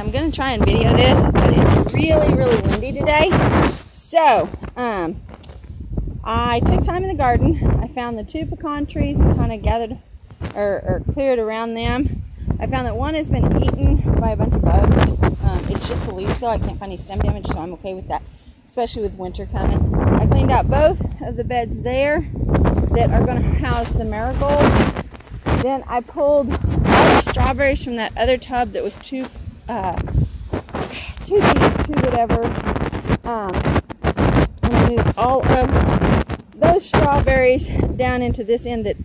I'm gonna try and video this, but it's really, really windy today. So, I took time in the garden. I found the two pecan trees and kind of gathered or cleared around them. I found that one has been eaten by a bunch of bugs. It's just the leaves, so I can't find any stem damage, so I'm okay with that, especially with winter coming. I cleaned out both of the beds there that are going to house the marigold. Then I pulled all the strawberries from that other tub that was too deep, too whatever. And I moved all of those strawberries down into this end that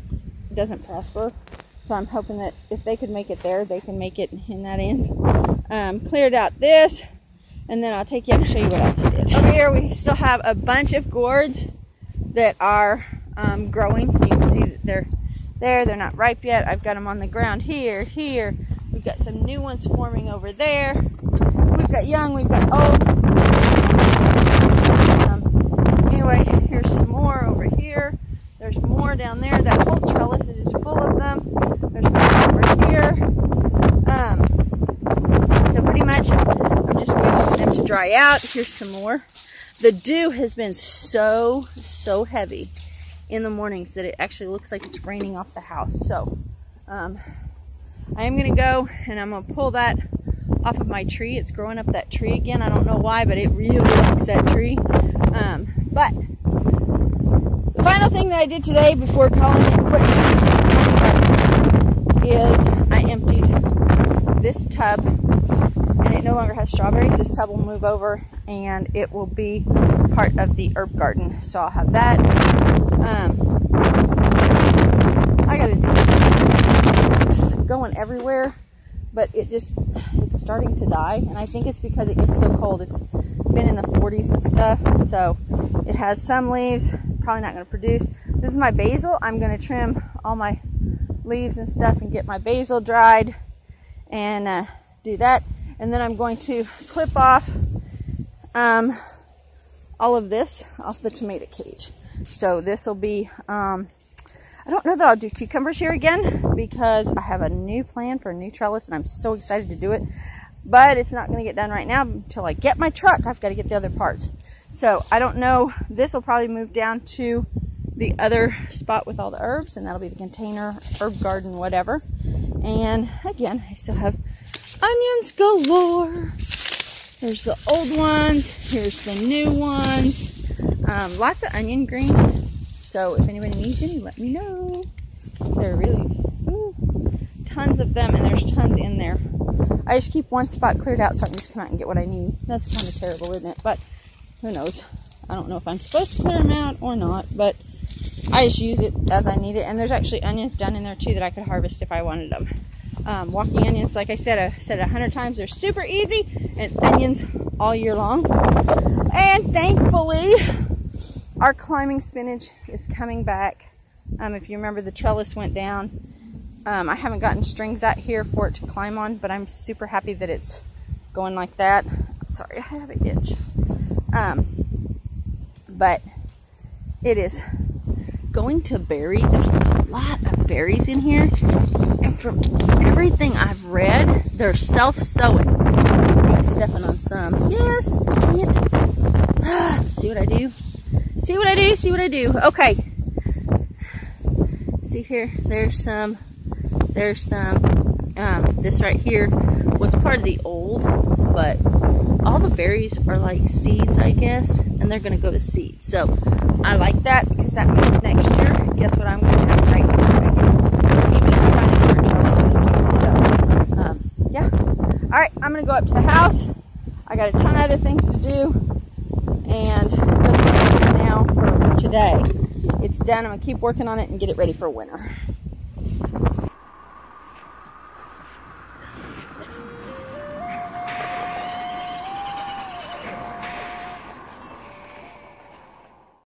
doesn't prosper. So I'm hoping that if they could make it there, they can make it in that end. Cleared out this, and then I'll take you up and show you what else I did. Over here we still have a bunch of gourds that are growing. You can see that they're there. They're not ripe yet. I've got them on the ground here, here. We've got some new ones forming over there. We've got young, we've got old. Anyway, here's some more over here. There's more down there. That whole trellis is just full of them. There's more over here. So pretty much, I'm just waiting for them to dry out. Here's some more. The dew has been so, so heavy in the mornings that it actually looks like it's raining off the house. So I am going to go and I'm going to pull that off of my tree. It's growing up that tree again. I don't know why, but it really likes that tree. But the final thing that I did today before calling it quits is I emptied this tub, and it no longer has strawberries. This tub will move over and it will be part of the herb garden. So I'll have that. I gotta do something. It's going everywhere, but it's starting to die, and I think it's because it gets so cold. It's been in the 40s and stuff, so it has some leaves, probably not gonna produce. This is my basil. I'm gonna trim all my leaves and stuff and get my basil dried and do that. And then I'm going to clip off all of this off the tomato cage. So this will be, I don't know that I'll do cucumbers here again because I have a new plan for a new trellis and I'm so excited to do it. But it's not going to get done right now until I get my truck. I've got to get the other parts. So I don't know. This will probably move down to the other spot with all the herbs, and that'll be the container, herb garden, whatever. And again, I still have onions galore. There's the old ones. Here's the new ones. Lots of onion greens, so if anybody needs any, let me know. There are really tons of them, and there's tons in there. I just keep one spot cleared out so I can just come out and get what I need. That's kind of terrible, isn't it? But who knows? I don't know if I'm supposed to clear them out or not, but I just use it as I need it. And there's actually onions done in there, too, that I could harvest if I wanted them. Walking onions, like I said, I've said 100 times, they're super easy, and onions all year long. And thankfully, our climbing spinach is coming back. If you remember, the trellis went down. I haven't gotten strings out here for it to climb on, but I'm super happy that it's going like that. Sorry, I have an itch. But it is going to berry. There's a lot of berries in here. And from everything I've read, they're self-sowing. I'm stepping on some. Yes, dang it. See what I do? See what I do? See what I do? Okay. See here? There's some. There's some. This right here was part of the old, but all the berries are like seeds, I guess, and they're going to go to seed. So I like that because that means next year, guess what I'm going to have right now? Even if I'm not in our trouble system. So, yeah. All right, I'm going to go up to the house. I got a ton of other things to do, and really for today. It's done. I'm going to keep working on it and get it ready for winter.